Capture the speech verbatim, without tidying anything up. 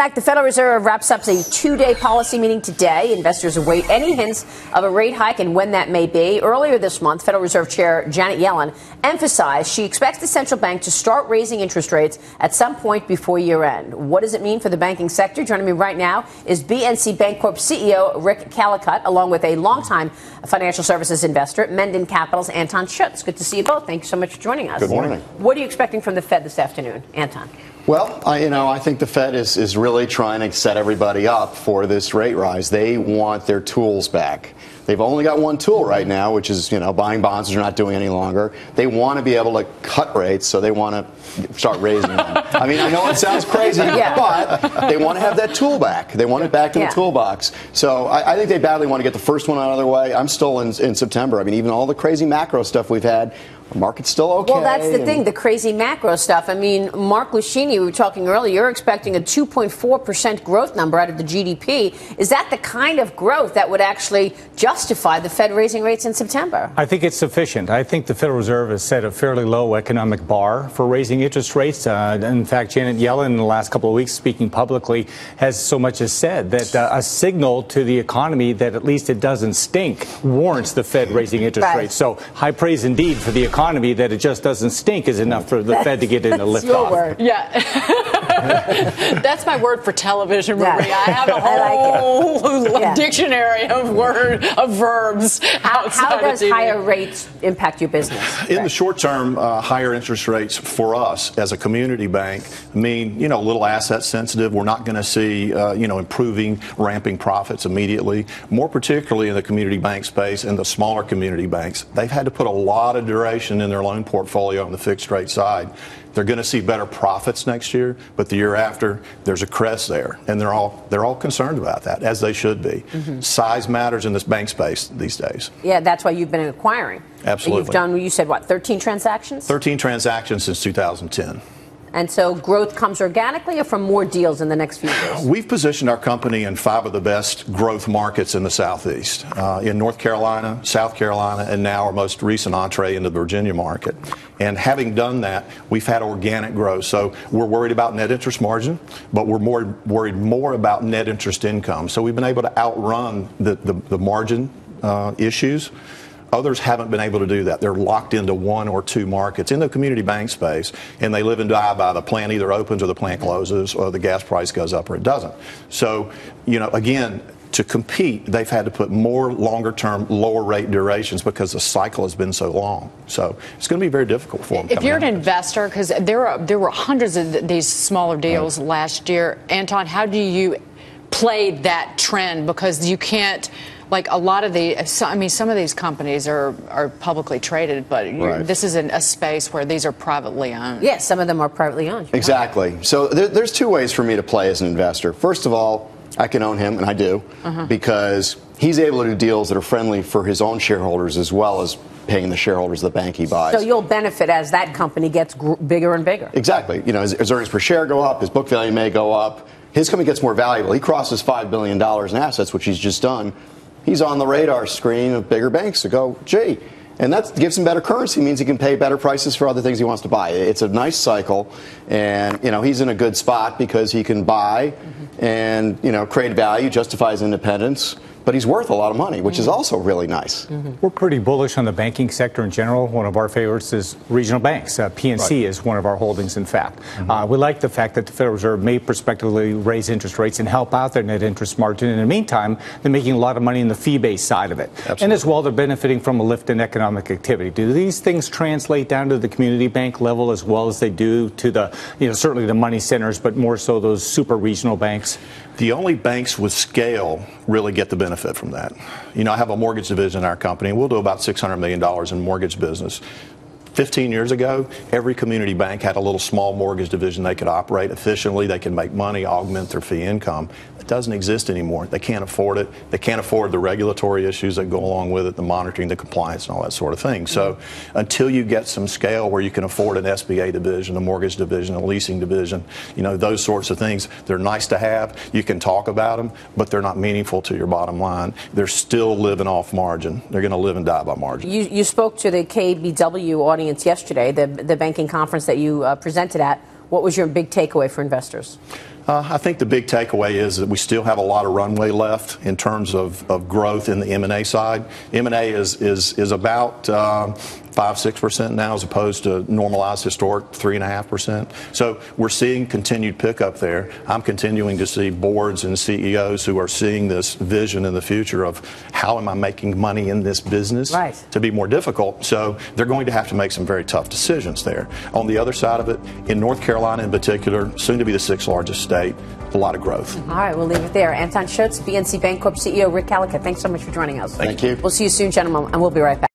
In fact, the Federal Reserve wraps up a two-day policy meeting today. Investors await any hints of a rate hike and when that may be. Earlier this month, Federal Reserve Chair Janet Yellen emphasized she expects the central bank to start raising interest rates at some point before year end. What does it mean for the banking sector? Joining me right now is B N C Bancorp C E O Rick Callicutt, along with a longtime financial services investor, Menden Capital's Anton Schutz. Good to see you both. Thank you so much for joining us. Good morning. What are you expecting from the Fed this afternoon, Anton? Well, I, you know, I think the Fed is, is really trying to set everybody up for this rate rise. They want their tools back. They've only got one tool right now, which is, you know, buying bonds, which are not doing any longer. They want to be able to cut rates, so they want to start raising them. I mean, I know it sounds crazy, yeah. but they want to have that tool back. They want it back in yeah. the toolbox. So I, I think they badly want to get the first one out of the way. I'm still in, in September. I mean, even all the crazy macro stuff we've had, the market's still okay. Well, that's the thing, the crazy macro stuff. I mean, Mark Luscini, we were talking earlier, you're expecting a two point four percent growth number out of the G D P. Is that the kind of growth that would actually justify the Fed raising rates in September? I think it's sufficient. I think the Federal Reserve has set a fairly low economic bar for raising interest rates. Uh, in fact, Janet Yellen, in the last couple of weeks, speaking publicly, has so much as said that uh, a signal to the economy that at least it doesn't stink warrants the Fed raising interest right. rates. So high praise indeed for the economy. Economy that it just doesn't stink is enough for the that's, Fed to get in the lift off. Word. Yeah. That's my word for television, Maria. Yeah. I have a whole like yeah. dictionary of word of verbs. How, how does higher rates impact your business? In right. the short term, uh, higher interest rates for us as a community bank mean, you know, a little asset sensitive. We're not going to see, uh, you know, improving, ramping profits immediately. More particularly in the community bank space and the smaller community banks, they've had to put a lot of duration in their loan portfolio on the fixed rate side. They're going to see better profits next year, but the year after, there's a crest there, and they're all they're all concerned about that, as they should be. Mm-hmm. Size matters in this bank space these days. Yeah, that's why you've been acquiring. Absolutely. You've done, you said, what, thirteen transactions? thirteen transactions since two thousand ten. And so growth comes organically or from more deals in the next few years? We've positioned our company in five of the best growth markets in the Southeast, uh, in North Carolina, South Carolina, and now our most recent entree into the Virginia market. And having done that, we've had organic growth. So we're worried about net interest margin, but we're more worried more about net interest income. So we've been able to outrun the, the, the margin uh, issues. Others haven't been able to do that. They're locked into one or two markets in the community bank space, and they live and die by the plant either opens or the plant closes, or the gas price goes up or it doesn't. So, you know, again, to compete, they've had to put more longer-term, lower-rate durations because the cycle has been so long. So it's going to be very difficult for them. If you're an investor, because there are there were hundreds of these smaller deals right. last year, Anton, how do you play that trend? Because you can't. Like a lot of the, I mean, some of these companies are, are publicly traded, but you, right. this is an, a space where these are privately owned. Yes, yeah, some of them are privately owned. Exactly. Right. So there, there's two ways for me to play as an investor. First of all, I can own him, and I do, uh-huh. because he's able to do deals that are friendly for his own shareholders as well as paying the shareholders of the bank he buys. So you'll benefit as that company gets gr- bigger and bigger. Exactly. You know, his, his earnings per share go up, his book value may go up, his company gets more valuable. He crosses five billion dollars in assets, which he's just done. He's on the radar screen of bigger banks to go, gee, and that gives him better currency, means he can pay better prices for other things he wants to buy. It's a nice cycle, and, you know, he's in a good spot because he can buy mm-hmm. and, you know, create value, justifies independence. But he's worth a lot of money, which is also really nice. Mm-hmm. We're pretty bullish on the banking sector in general. One of our favorites is regional banks. Uh, P N C right. is one of our holdings, in fact. Mm-hmm. Uh, we like the fact that the Federal Reserve may prospectively raise interest rates and help out their net interest margin. And in the meantime, they're making a lot of money in the fee-based side of it. Absolutely. And as well, they're benefiting from a lift in economic activity. Do these things translate down to the community bank level as well as they do to the, you know, certainly the money centers, but more so those super regional banks? The only banks with scale really get the benefit. benefit from that. You know, I have a mortgage division in our company, and we'll do about six hundred million dollars in mortgage business. fifteen years ago, every community bank had a little small mortgage division they could operate efficiently, they could make money, augment their fee income. It doesn't exist anymore. They can't afford it. They can't afford the regulatory issues that go along with it, the monitoring, the compliance, and all that sort of thing. So until you get some scale where you can afford an S B A division, a mortgage division, a leasing division, you know, those sorts of things, they're nice to have. You can talk about them, but they're not meaningful to your bottom line. They're still living off margin. They're going to live and die by margin. You, you spoke to the K B W audience yesterday, the, the banking conference that you uh, presented at. What was your big takeaway for investors? Uh, I think the big takeaway is that we still have a lot of runway left in terms of, of growth in the M and A side. M and A is is is about uh, five six percent now, as opposed to normalized historic three and a half percent. So we're seeing continued pickup there. I'm continuing to see boards and C E Os who are seeing this vision in the future of how am I making money in this business right. to be more difficult. So they're going to have to make some very tough decisions there. On the other side of it, in North Carolina in particular, soon to be the sixth largest state, a lot of growth. All right, we'll leave it there. Anton Schutz, B N C Bancorp C E O, Rick Callicutt, thanks so much for joining us. Thank you. We'll see you soon, gentlemen, and we'll be right back.